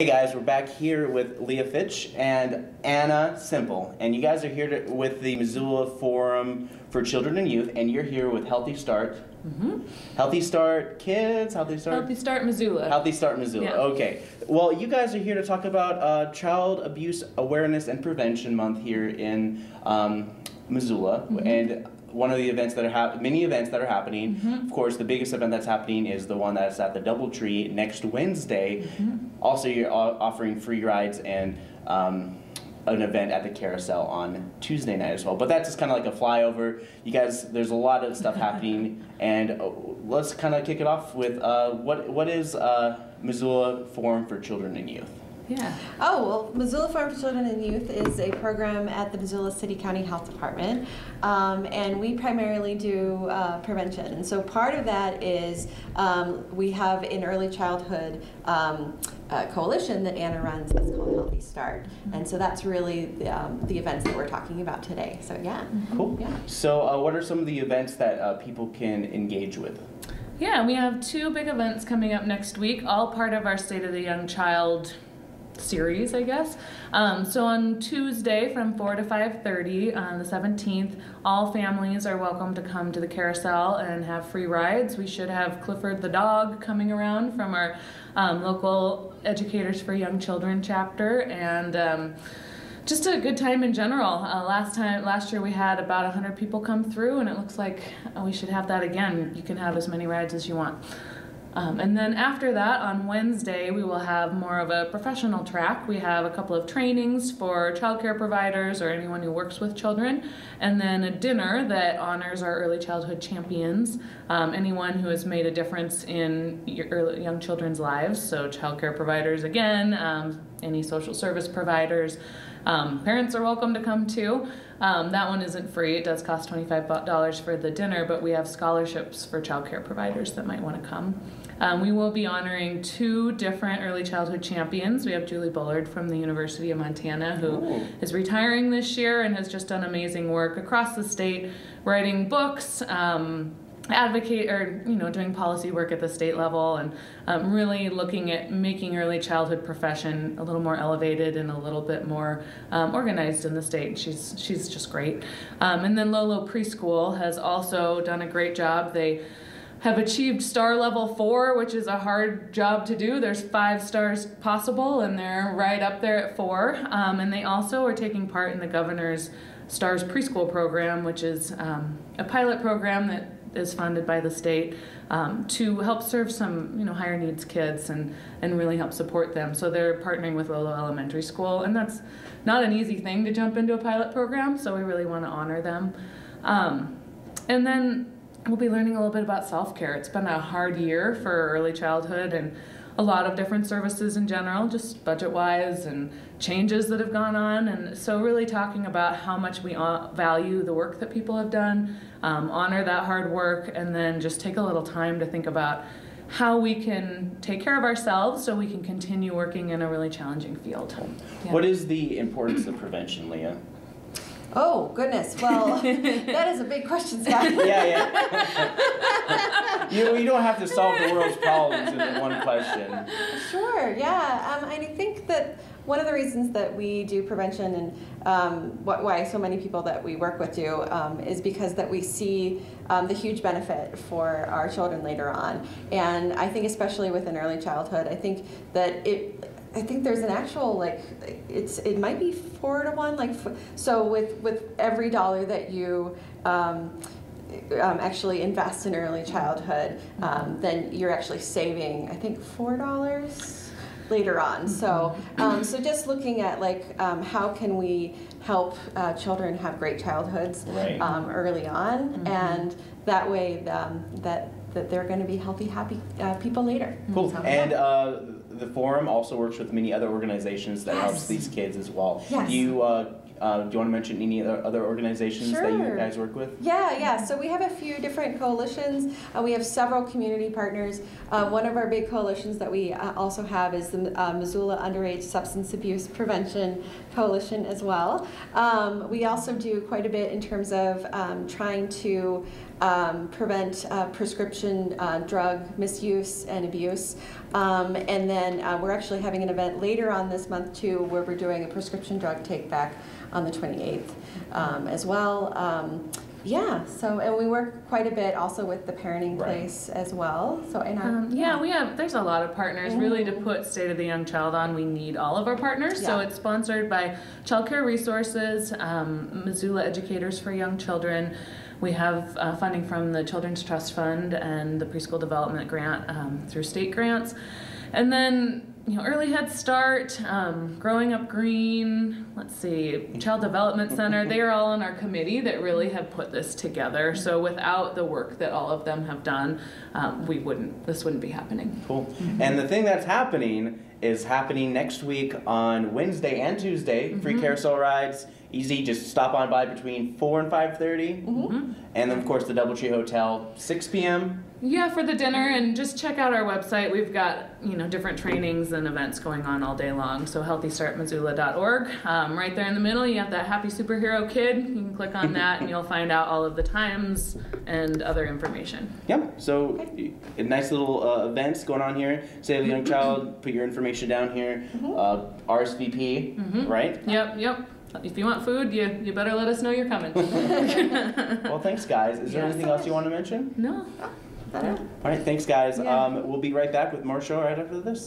Hey guys, we're back here with Leah Fitch and Anna Simple, and you guys are here with the Missoula Forum for Children and Youth, and you're here with Healthy Start. Mm-hmm. Healthy Start Kids, Healthy Start? Healthy Start Missoula. Healthy Start Missoula, yeah. Okay. Well, you guys are here to talk about Child Abuse Awareness and Prevention Month here in Missoula, mm-hmm. and one of the events that are many events that are happening. Mm-hmm. Of course, the biggest event that's happening is the one that's at the Doubletree next Wednesday. Mm-hmm. Also, you're offering free rides and an event at the Carousel on Tuesday night as well. But that's just kind of like a flyover. You guys, there's a lot of stuff happening, and let's kind of kick it off with what is Missoula Forum for Children and Youth? Yeah. Oh, well, Missoula Forum for Children and Youth is a program at the Missoula City County Health Department, and we primarily do prevention. And so part of that is we have an early childhood coalition that Anna runs that's called Healthy Start. And so that's really the events that we're talking about today. So, yeah. Cool. Yeah. So what are some of the events that people can engage with? Yeah, we have two big events coming up next week, all part of our State of the Young Child series, I guess. So on Tuesday from 4 to 5:30 on the 17th, all families are welcome to come to the Carousel and have free rides. We should have Clifford the dog coming around from our local Educators for Young Children chapter, and just a good time in general. Last year we had about 100 people come through, and it looks like we should have that again. You can have as many rides as you want. And then after that, on Wednesday, we will have more of a professional track. We have a couple of trainings for child care providers or anyone who works with children, and then a dinner that honors our early childhood champions, anyone who has made a difference in young children's lives, so child care providers again, any social service providers. Parents are welcome to come too. That one isn't free. It does cost $25 for the dinner, but we have scholarships for child care providers that might want to come. We will be honoring two different early childhood champions. We have Julie Bullard from the University of Montana, who is retiring this year and has just done amazing work across the state, writing books, doing policy work at the state level, and really looking at making early childhood profession a little more elevated and a little bit more organized in the state. She's just great. And then Lolo Preschool has also done a great job. They have achieved star level 4, which is a hard job to do. There's 5 stars possible, and they're right up there at 4. And they also are taking part in the governor's STARS preschool program, which is a pilot program that is funded by the state to help serve some higher needs kids and really help support them. So they're partnering with Lolo Elementary School, and that's not an easy thing to jump into a pilot program, so we really want to honor them. And then we'll be learning a little bit about self-care. It's been a hard year for early childhood and a lot of different services in general, just budget-wise and changes that have gone on, and so really talking about how much we value the work that people have done, honor that hard work, and then just take a little time to think about how we can take care of ourselves so we can continue working in a really challenging field. Yeah. What is the importance of prevention, Leah? Oh, goodness. Well, that is a big question, Scott. Yeah, yeah. you don't have to solve the world's problems in one question. Sure, yeah. I think that one of the reasons that we do prevention, and why so many people that we work with do, is because that we see the huge benefit for our children later on. And I think especially within early childhood, I think that I think there's an actual, like, it might be 4 to 1, like, so with every dollar that you actually invest in early childhood, then you're actually saving, I think, $4 later on. So, so just looking at, like, how can we help children have great childhoods, right, early on, mm-hmm. and that way that they're going to be healthy, happy people later. Cool. So, and yeah. The forum also works with many other organizations that, yes, helps these kids as well. Yes. Do you want to mention any other organizations, sure, that you guys work with? Yeah, yeah. So we have a few different coalitions. We have several community partners. One of our big coalitions that we also have is the Missoula Underage Substance Abuse Prevention Coalition as well. We also do quite a bit in terms of trying to prevent prescription drug misuse and abuse. And then we're actually having an event later on this month too, where we're doing a prescription drug take back on the 28th as well. Yeah, so, and we work quite a bit also with the Parenting Place as well. So, and yeah, we have, there's a lot of partners. Really, to put State of the Young Child on, we need all of our partners. So it's sponsored by Child Care Resources, Missoula Educators for Young Children. We have funding from the Children's Trust Fund and the Preschool Development Grant through state grants. And then, you know, Early Head Start, Growing Up Green, let's see, Child Development Center, they are all on our committee that really have put this together. So without the work that all of them have done, this wouldn't be happening. Cool. And the thing that's happening is happening next week on Wednesday and Tuesday, free carousel rides, easy, just stop on by between 4 and 5:30. And then, of course, the Doubletree Hotel, 6 p.m. Yeah, for the dinner, and just check out our website. We've got, you know, different trainings and events going on all day long. So HealthyStartMissoula.org. Right there in the middle, you have that Happy Superhero Kid. You can click on that, and you'll find out all of the times and other information. Yep. So nice little events going on here. Save the Young Child. Put your information down here. RSVP. Right. Yep. Yep. If you want food, you better let us know you're coming. Well, thanks, guys. Is there anything else you want to mention? No. All right, thanks, guys. We'll be right back with more show right after this.